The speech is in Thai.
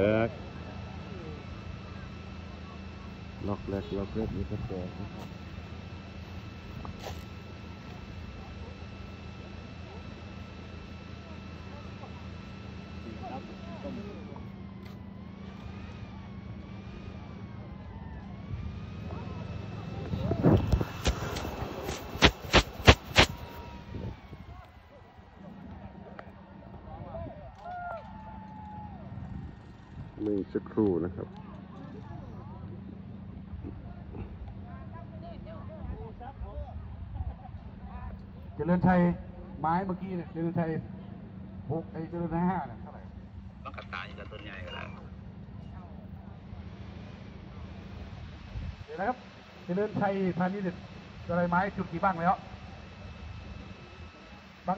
แตกล็อกแรกล็อกแรกนี่ก็แตกนะครับไม่สักครู่นะครับเจริญชัยไม้เมื่อกี้เนี่ยเจริญชัยหกไอเจริญชัยห้าเนี่ยเท่าไหร่ต้องกัดตายอยู่กับต้นใหญ่ก็แล้วเดี๋ยวนะครับเจริญชัยพาณิชย์อะไรไม้จุดกี่บ้างแล้ว